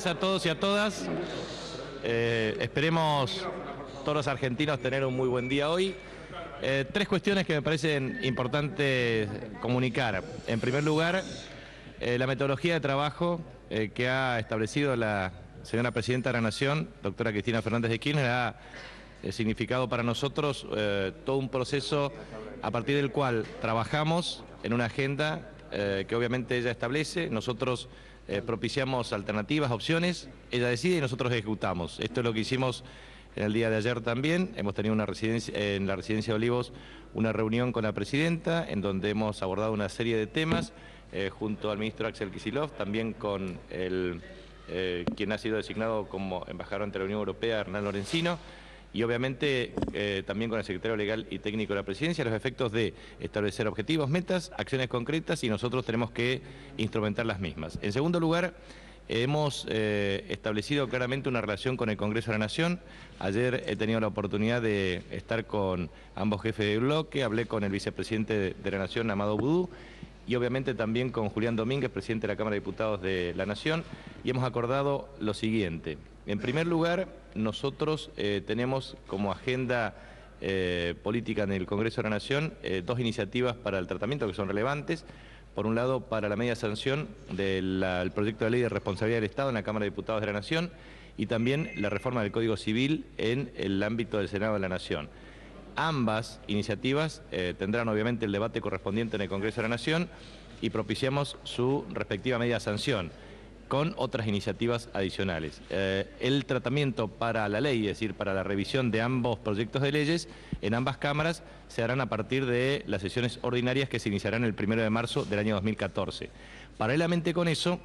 buenas a todos y a todas. Esperemos todos los argentinos tener un muy buen día hoy. Tres cuestiones que me parecen importantes comunicar. En primer lugar, la metodología de trabajo que ha establecido la señora Presidenta de la Nación, doctora Cristina Fernández de Kirchner, ha significado para nosotros todo un proceso a partir del cual trabajamos en una agenda que obviamente ella establece, nosotros propiciamos alternativas, opciones, ella decide y nosotros ejecutamos. Esto es lo que hicimos en el día de ayer también. Hemos tenido una residencia, en la Residencia de Olivos, una reunión con la Presidenta, en donde hemos abordado una serie de temas, junto al ministro Axel Kicillof, también con el, quien ha sido designado como embajador ante la Unión Europea, Hernán Lorenzino, y obviamente también con el secretario legal y técnico de la Presidencia, los efectos de establecer objetivos, metas, acciones concretas, y nosotros tenemos que instrumentar las mismas. En segundo lugar, hemos establecido claramente una relación con el Congreso de la Nación. Ayer he tenido la oportunidad de estar con ambos jefes de bloque, hablé con el vicepresidente de la Nación, Amado Boudou, y obviamente también con Julián Domínguez, presidente de la Cámara de Diputados de la Nación, y hemos acordado lo siguiente. En primer lugar, nosotros tenemos como agenda política en el Congreso de la Nación dos iniciativas para el tratamiento que son relevantes. Por un lado, para la media sanción del proyecto de ley de responsabilidad del Estado en la Cámara de Diputados de la Nación, y también la reforma del Código Civil en el ámbito del Senado de la Nación. Ambas iniciativas tendrán obviamente el debate correspondiente en el Congreso de la Nación y propiciamos su respectiva media sanción con otras iniciativas adicionales. El tratamiento para la ley, es decir, para la revisión de ambos proyectos de leyes en ambas cámaras, se harán a partir de las sesiones ordinarias que se iniciarán el 1 de marzo del año 2014. Paralelamente con eso,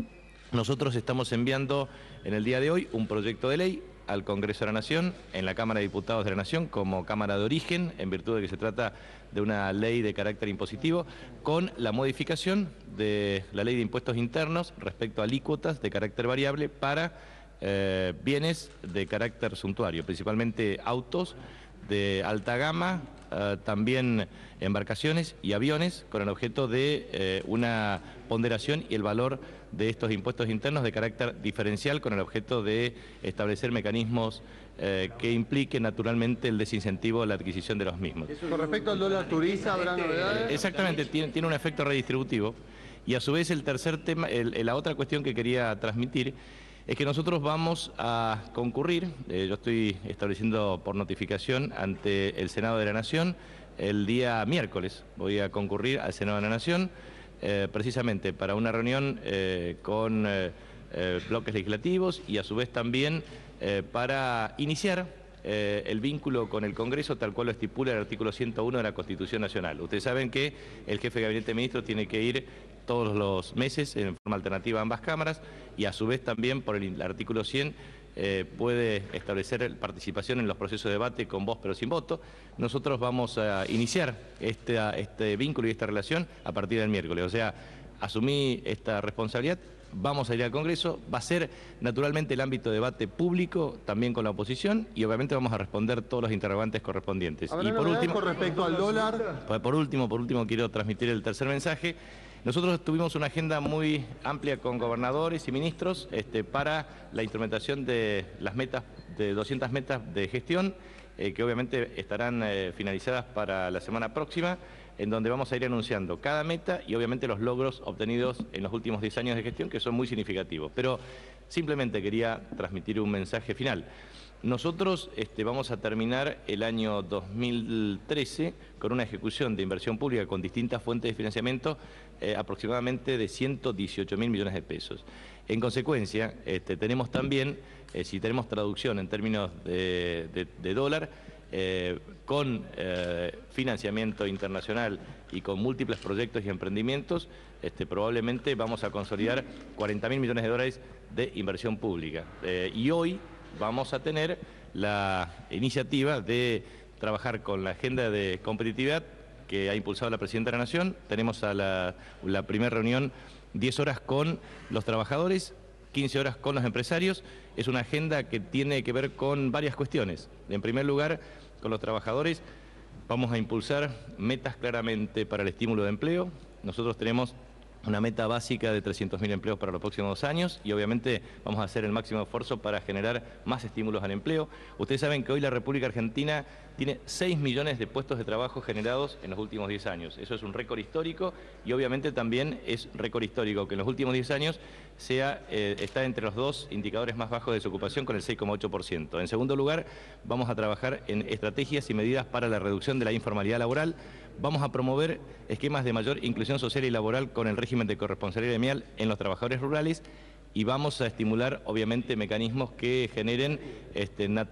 nosotros estamos enviando en el día de hoy un proyecto de ley al Congreso de la Nación, en la Cámara de Diputados de la Nación, como Cámara de Origen, en virtud de que se trata de una ley de carácter impositivo, con la modificación de la Ley de Impuestos Internos respecto a alícuotas de carácter variable para bienes de carácter suntuario, principalmente autos de alta gama, también embarcaciones y aviones, con el objeto de una ponderación y el valor de estos impuestos internos de carácter diferencial, con el objeto de establecer mecanismos que impliquen naturalmente el desincentivo a la adquisición de los mismos. Con respecto al dólar turista, ¿habrá novedades? Exactamente, tiene un efecto redistributivo, y a su vez el tercer tema, la otra cuestión que quería transmitir, es que nosotros vamos a concurrir, yo estoy estableciendo por notificación ante el Senado de la Nación, el día miércoles voy a concurrir al Senado de la Nación, precisamente para una reunión con bloques legislativos y a su vez también para iniciar el vínculo con el Congreso, tal cual lo estipula el artículo 101 de la Constitución Nacional. Ustedes saben que el jefe de gabinete de ministros tiene que ir todos los meses en forma alternativa a ambas cámaras, y a su vez también por el artículo 100 puede establecer participación en los procesos de debate con voz pero sin voto. Nosotros vamos a iniciar este vínculo y esta relación a partir del miércoles, o sea, asumí esta responsabilidad, vamos a ir al Congreso, va a ser naturalmente el ámbito de debate público, también con la oposición, y obviamente vamos a responder todos los interrogantes correspondientes. Y por último, con respecto al dólar, por último quiero transmitir el tercer mensaje. Nosotros tuvimos una agenda muy amplia con gobernadores y ministros para la instrumentación de las metas, de 200 metas de gestión, que obviamente estarán finalizadas para la semana próxima, en donde vamos a ir anunciando cada meta y obviamente los logros obtenidos en los últimos 10 años de gestión, que son muy significativos. Pero simplemente quería transmitir un mensaje final. Nosotros vamos a terminar el año 2013 con una ejecución de inversión pública con distintas fuentes de financiamiento aproximadamente de 118.000 millones de pesos. En consecuencia, tenemos también, si tenemos traducción en términos de dólar, con financiamiento internacional y con múltiples proyectos y emprendimientos, probablemente vamos a consolidar 40.000 millones de dólares de inversión pública. Y hoy vamos a tener la iniciativa de trabajar con la agenda de competitividad que ha impulsado la Presidenta de la Nación. Tenemos a la primera reunión 10 horas con los trabajadores, 15 horas con los empresarios. Es una agenda que tiene que ver con varias cuestiones. En primer lugar, con los trabajadores vamos a impulsar metas claramente para el estímulo de empleo. Nosotros tenemos una meta básica de 300.000 empleos para los próximos 2 años y obviamente vamos a hacer el máximo esfuerzo para generar más estímulos al empleo. Ustedes saben que hoy la República Argentina tiene 6 millones de puestos de trabajo generados en los últimos 10 años. Eso es un récord histórico y obviamente también es récord histórico que en los últimos 10 años está entre los 2 indicadores más bajos de desocupación con el 6,8%. En segundo lugar, vamos a trabajar en estrategias y medidas para la reducción de la informalidad laboral. Vamos a promover esquemas de mayor inclusión social y laboral con el régimen de corresponsabilidad gremial en los trabajadores rurales y vamos a estimular, obviamente, mecanismos que generen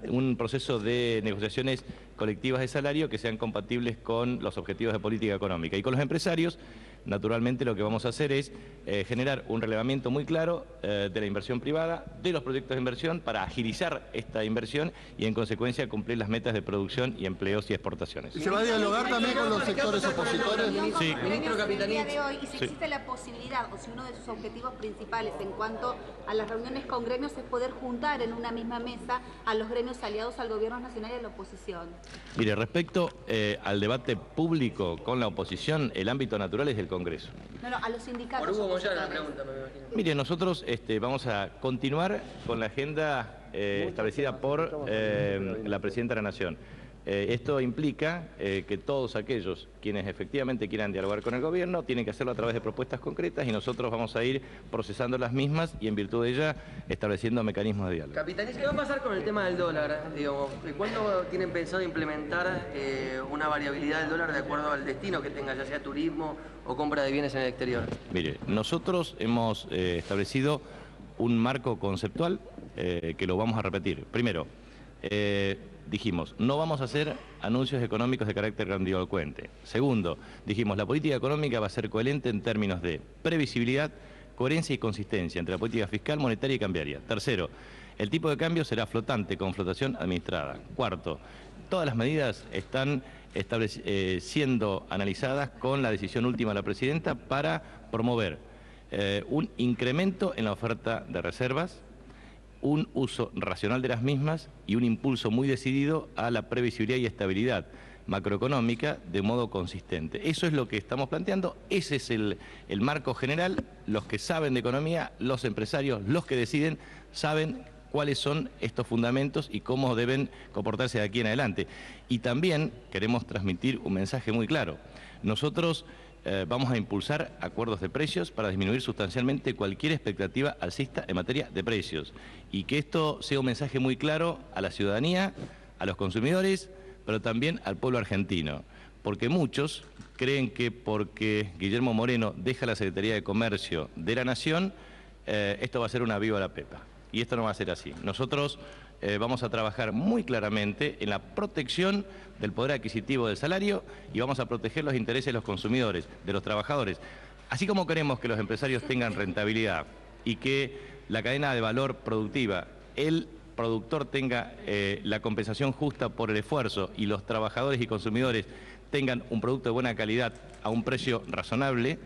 un proceso de negociaciones colectivas de salario que sean compatibles con los objetivos de política económica. Y con los empresarios, naturalmente, lo que vamos a hacer es generar un relevamiento muy claro de la inversión privada, de los proyectos de inversión, para agilizar esta inversión y, en consecuencia, cumplir las metas de producción y empleos y exportaciones. ¿Se va a dialogar también con los sectores opositores? Sí. Y si existe la posibilidad, o si uno de sus objetivos principales en cuanto a las reuniones con gremios es poder juntar en una misma mesa a los gremios aliados al Gobierno Nacional y a la oposición. Mire, respecto al debate público con la oposición, el ámbito natural es el Congreso. No, a los sindicatos. Por Hugo Moyano la pregunta, me imagino. Mire, nosotros vamos a continuar con la agenda establecida por la Presidenta de la Nación. Esto implica que todos aquellos quienes efectivamente quieran dialogar con el gobierno tienen que hacerlo a través de propuestas concretas y nosotros vamos a ir procesando las mismas y en virtud de ellas estableciendo mecanismos de diálogo. Capitán, ¿qué va a pasar con el tema del dólar? ¿Cuándo tienen pensado implementar una variabilidad del dólar de acuerdo al destino que tenga, ya sea turismo o compra de bienes en el exterior? Mire, nosotros hemos establecido un marco conceptual que lo vamos a repetir. Primero, dijimos, no vamos a hacer anuncios económicos de carácter grandilocuente. Segundo, dijimos, la política económica va a ser coherente en términos de previsibilidad, coherencia y consistencia entre la política fiscal, monetaria y cambiaria. Tercero, el tipo de cambio será flotante, con flotación administrada. Cuarto, todas las medidas están siendo analizadas con la decisión última de la Presidenta para promover un incremento en la oferta de reservas, un uso racional de las mismas y un impulso muy decidido a la previsibilidad y estabilidad macroeconómica de modo consistente. Eso es lo que estamos planteando, ese es el marco general. Los que saben de economía, los empresarios, los que deciden, saben cuáles son estos fundamentos y cómo deben comportarse de aquí en adelante. Y también queremos transmitir un mensaje muy claro. Nosotros vamos a impulsar acuerdos de precios para disminuir sustancialmente cualquier expectativa alcista en materia de precios y que esto sea un mensaje muy claro a la ciudadanía, a los consumidores, pero también al pueblo argentino, porque muchos creen que porque Guillermo Moreno deja la Secretaría de Comercio de la Nación, esto va a ser una víbora pepa y esto no va a ser así. Nosotros vamos a trabajar muy claramente en la protección del poder adquisitivo del salario y vamos a proteger los intereses de los consumidores, de los trabajadores. Así como queremos que los empresarios tengan rentabilidad y que la cadena de valor productiva, el productor tenga la compensación justa por el esfuerzo y los trabajadores y consumidores tengan un producto de buena calidad a un precio razonable,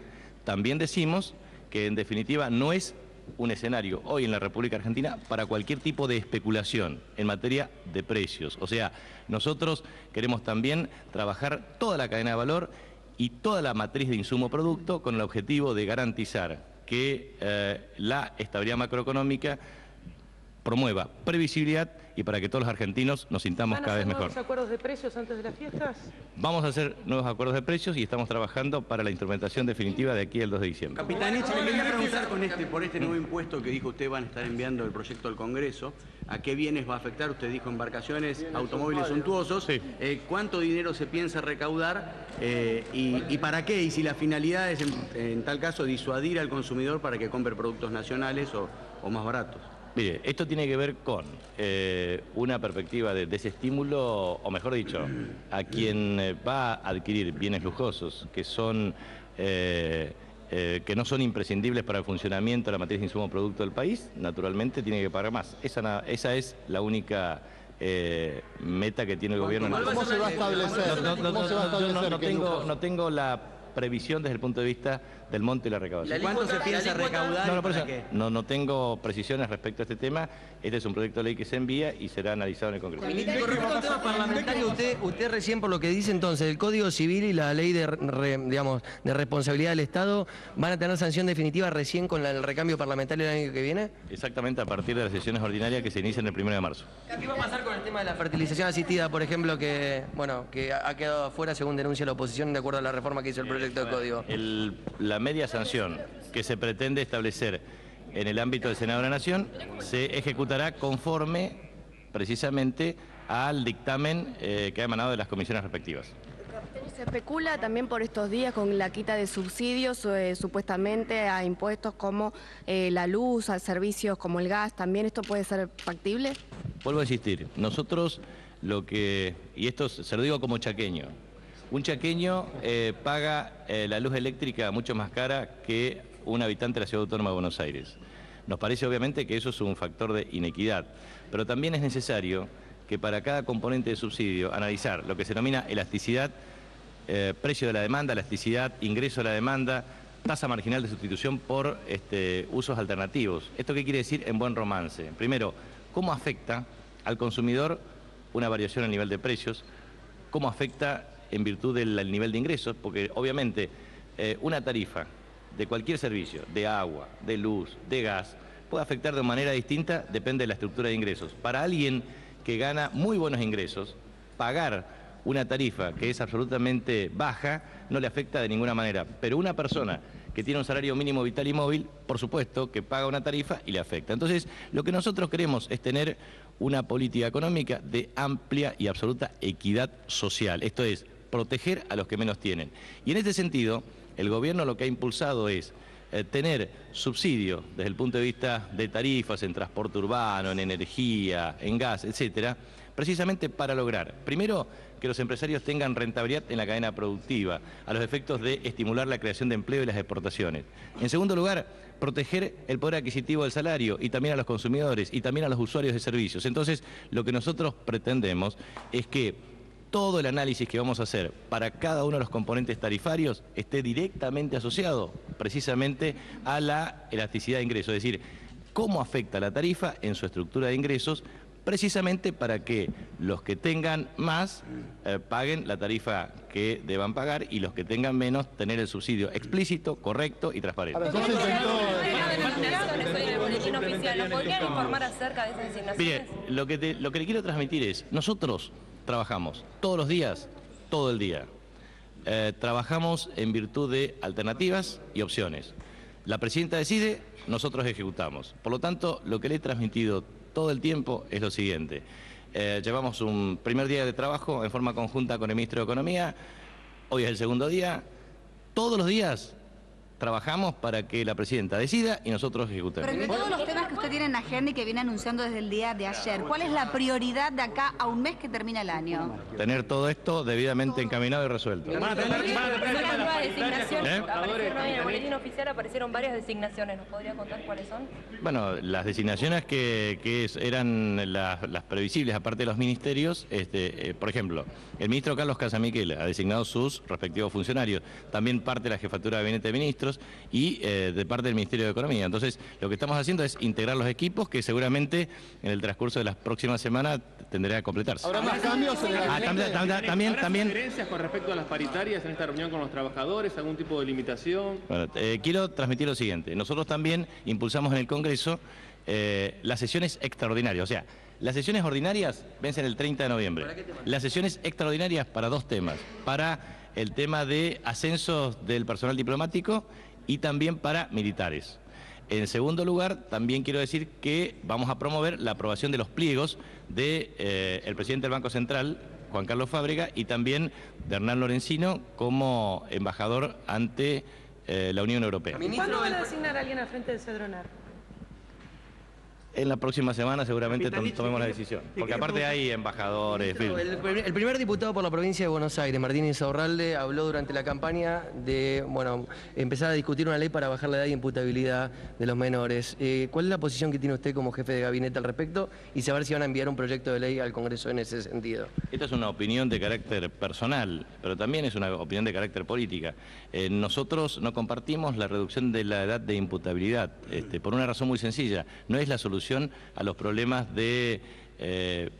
también decimos que en definitiva no es un escenario hoy en la República Argentina para cualquier tipo de especulación en materia de precios. O sea, nosotros queremos también trabajar toda la cadena de valor y toda la matriz de insumo-producto con el objetivo de garantizar que la estabilidad macroeconómica promueva previsibilidad y para que todos los argentinos nos sintamos cada vez mejor. ¿Van a hacer nuevos acuerdos de precios antes de las fiestas? Vamos a hacer nuevos acuerdos de precios y estamos trabajando para la instrumentación definitiva de aquí al 2 de diciembre. Capitanich, le quería preguntar por este nuevo impuesto que dijo usted van a estar enviando el proyecto al Congreso, ¿a qué bienes va a afectar? Usted dijo embarcaciones, automóviles suntuosos. Sí. ¿Cuánto dinero se piensa recaudar y para qué? Y si la finalidad es, en tal caso, disuadir al consumidor para que compre productos nacionales o más baratos. Mire, esto tiene que ver con una perspectiva de desestímulo, o mejor dicho, a quien va a adquirir bienes lujosos que son que no son imprescindibles para el funcionamiento de la matriz de insumo producto del país, naturalmente tiene que pagar más. Esa es la única meta que tiene el gobierno. ¿Cómo se va a establecer? No tengo la previsión desde el punto de vista del monto y la recaudación. ¿Cuánto se piensa recaudar? No tengo precisiones respecto a este tema. Este es un proyecto de ley que se envía y será analizado en el Congreso. Ministro, respecto al tema parlamentario, usted recién, por lo que dice entonces, el Código Civil y la ley de responsabilidad del Estado van a tener sanción definitiva recién con el recambio parlamentario el año que viene. Exactamente, a partir de las sesiones ordinarias que se inician el 1 de marzo. ¿Qué va a pasar con el tema de la fertilización asistida, por ejemplo, que ha quedado afuera según denuncia la oposición de acuerdo a la reforma que hizo el proyecto de Código? La media sanción que se pretende establecer en el ámbito del Senado de la Nación se ejecutará conforme precisamente al dictamen que ha emanado de las comisiones respectivas. Se especula también por estos días con la quita de subsidios supuestamente a impuestos como la luz, a servicios como el gas. ¿También esto puede ser factible? Vuelvo a insistir, nosotros y esto se lo digo como chaqueño, un chaqueño paga la luz eléctrica mucho más cara que un habitante de la Ciudad Autónoma de Buenos Aires. Nos parece obviamente que eso es un factor de inequidad, pero también es necesario que para cada componente de subsidio analizar lo que se denomina elasticidad, precio de la demanda, elasticidad, ingreso de la demanda, tasa marginal de sustitución por usos alternativos. ¿Esto qué quiere decir en buen romance? Primero, ¿cómo afecta al consumidor una variación al nivel de precios? ¿Cómo afecta en virtud del nivel de ingresos? Porque obviamente una tarifa de cualquier servicio, de agua, de luz, de gas, puede afectar de manera distinta, depende de la estructura de ingresos. Para alguien que gana muy buenos ingresos, pagar una tarifa que es absolutamente baja no le afecta de ninguna manera, pero una persona que tiene un salario mínimo vital y móvil, por supuesto que paga una tarifa y le afecta. Entonces, lo que nosotros queremos es tener una política económica de amplia y absoluta equidad social, esto es, proteger a los que menos tienen. Y en este sentido, el gobierno lo que ha impulsado es tener subsidio desde el punto de vista de tarifas en transporte urbano, en energía, en gas, etcétera, precisamente para lograr, primero, que los empresarios tengan rentabilidad en la cadena productiva, a los efectos de estimular la creación de empleo y las exportaciones. En segundo lugar, proteger el poder adquisitivo del salario y también a los consumidores y también a los usuarios de servicios. Entonces, lo que nosotros pretendemos es que todo el análisis que vamos a hacer para cada uno de los componentes tarifarios esté directamente asociado precisamente a la elasticidad de ingresos, es decir, cómo afecta la tarifa en su estructura de ingresos, precisamente para que los que tengan más paguen la tarifa que deban pagar y los que tengan menos tener el subsidio explícito, correcto y transparente. ¿Podrían informar acerca de esas asignaciones? Mire, lo que le quiero transmitir es, nosotros trabajamos todos los días, todo el día. Trabajamos en virtud de alternativas y opciones. La presidenta decide, nosotros ejecutamos. Por lo tanto, lo que le he transmitido todo el tiempo es lo siguiente. Llevamos un primer día de trabajo en forma conjunta con el Ministro de Economía, hoy es el segundo día, todos los días trabajamos para que la presidenta decida y nosotros ejecutemos. Pero de todos los temas que usted tiene en agenda y que viene anunciando desde el día de ayer, ¿cuál es la prioridad de acá a un mes que termina el año? Tener todo esto debidamente encaminado y resuelto. En el boletín oficial aparecieron varias designaciones, ¿nos podría contar cuáles son? Bueno, las designaciones que eran las previsibles, aparte de los ministerios, por ejemplo, el ministro Carlos Casamiquel ha designado sus respectivos funcionarios, también parte de la Jefatura de Gabinete de Ministros y de parte del Ministerio de Economía. Entonces, lo que estamos haciendo es integrar los equipos que seguramente en el transcurso de las próximas semanas tendrá que completarse. ¿Habrá más cambios en la también diferencias con respecto a las paritarias en esta reunión con los trabajadores? ¿Algún tipo de limitación? Bueno, quiero transmitir lo siguiente. Nosotros también impulsamos en el Congreso las sesiones extraordinarias. O sea, las sesiones ordinarias vencen el 30 de noviembre. Las sesiones extraordinarias para dos temas. Para el tema de ascensos del personal diplomático y también para militares. En segundo lugar, también quiero decir que vamos a promover la aprobación de los pliegos de el presidente del Banco Central, Juan Carlos Fábrega, y también de Hernán Lorenzino como embajador ante la Unión Europea. ¿Cuándo van a designar a alguien al frente del Cedronar? En la próxima semana seguramente tomemos la decisión, porque aparte hay embajadores. El primer diputado por la provincia de Buenos Aires, Martín Insaurralde, habló durante la campaña de, bueno, empezar a discutir una ley para bajar la edad de imputabilidad de los menores. ¿Cuál es la posición que tiene usted como jefe de gabinete al respecto? Y saber si van a enviar un proyecto de ley al Congreso en ese sentido. Esta es una opinión de carácter personal, pero también es una opinión de carácter política. Nosotros no compartimos la reducción de la edad de imputabilidad, por una razón muy sencilla. No es la solución a los problemas de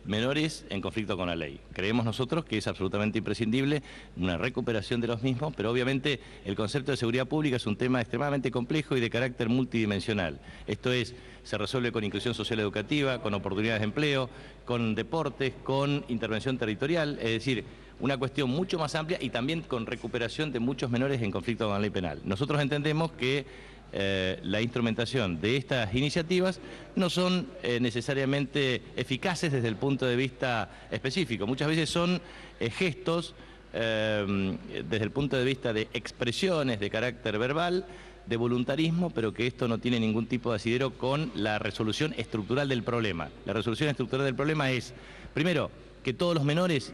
menores en conflicto con la ley. Creemos nosotros que es absolutamente imprescindible una recuperación de los mismos, pero obviamente el concepto de seguridad pública es un tema extremadamente complejo y de carácter multidimensional. Esto es, se resuelve con inclusión social educativa, con oportunidades de empleo, con deportes, con intervención territorial, es decir, una cuestión mucho más amplia y también con recuperación de muchos menores en conflicto con la ley penal. Nosotros entendemos que la instrumentación de estas iniciativas no son necesariamente eficaces desde el punto de vista específico. Muchas veces son gestos desde el punto de vista de expresiones de carácter verbal, de voluntarismo, pero que esto no tiene ningún tipo de asidero con la resolución estructural del problema. La resolución estructural del problema es, primero, que todos los menores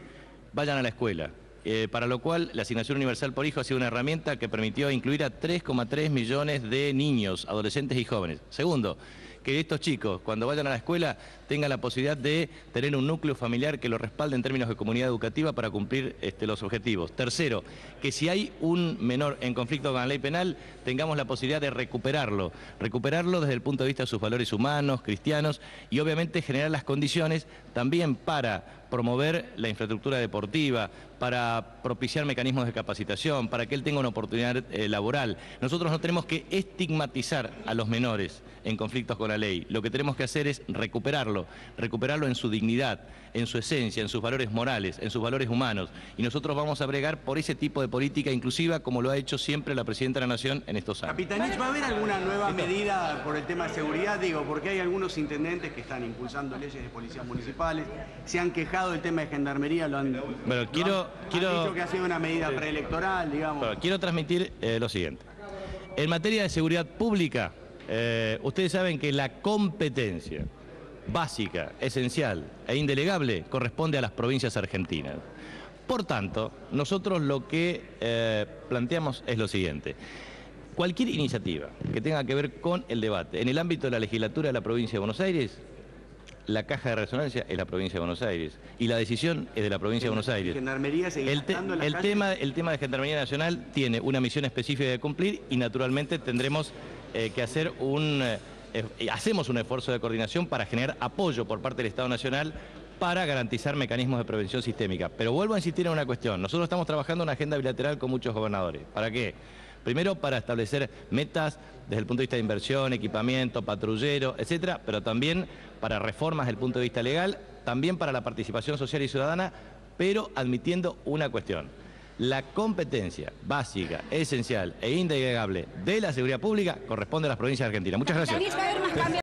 vayan a la escuela. Para lo cual la Asignación Universal por Hijo ha sido una herramienta que permitió incluir a 3,3 millones de niños, adolescentes y jóvenes. Segundo, que estos chicos, cuando vayan a la escuela, tengan la posibilidad de tener un núcleo familiar que los respalde en términos de comunidad educativa para cumplir los objetivos. Tercero, que si hay un menor en conflicto con la ley penal, tengamos la posibilidad de recuperarlo. Recuperarlo desde el punto de vista de sus valores humanos, cristianos, y obviamente generar las condiciones también para promover la infraestructura deportiva, para propiciar mecanismos de capacitación, para que él tenga una oportunidad laboral. Nosotros no tenemos que estigmatizar a los menores en conflictos con la ley. Lo que tenemos que hacer es recuperarlo, recuperarlo en su dignidad, en su esencia, en sus valores morales, en sus valores humanos. Y nosotros vamos a bregar por ese tipo de política inclusiva como lo ha hecho siempre la Presidenta de la Nación en estos años. Capitanich, ¿va a haber alguna nueva medida por el tema de seguridad? Digo, porque hay algunos intendentes que están impulsando leyes de policías municipales, se han quejado del tema de gendarmería, lo han, bueno, han dicho que ha sido una medida preelectoral, digamos. Pero quiero transmitir lo siguiente. En materia de seguridad pública, ustedes saben que la competencia básica, esencial e indelegable corresponde a las provincias argentinas. Por tanto, nosotros lo que planteamos es lo siguiente. Cualquier iniciativa que tenga que ver con el debate en el ámbito de la legislatura de la provincia de Buenos Aires, la caja de resonancia es la provincia de Buenos Aires y la decisión es de la provincia de Buenos Aires. El tema de Gendarmería Nacional tiene una misión específica de cumplir y naturalmente tendremos que hacer un hacemos un esfuerzo de coordinación para generar apoyo por parte del Estado Nacional para garantizar mecanismos de prevención sistémica. Pero vuelvo a insistir en una cuestión. Nosotros estamos trabajando una agenda bilateral con muchos gobernadores. ¿Para qué? Primero, para establecer metas desde el punto de vista de inversión, equipamiento, patrullero, etcétera, pero también para reformas desde el punto de vista legal, también para la participación social y ciudadana, pero admitiendo una cuestión. La competencia básica, esencial e indelegable de la seguridad pública corresponde a las provincias argentinas. Muchas gracias.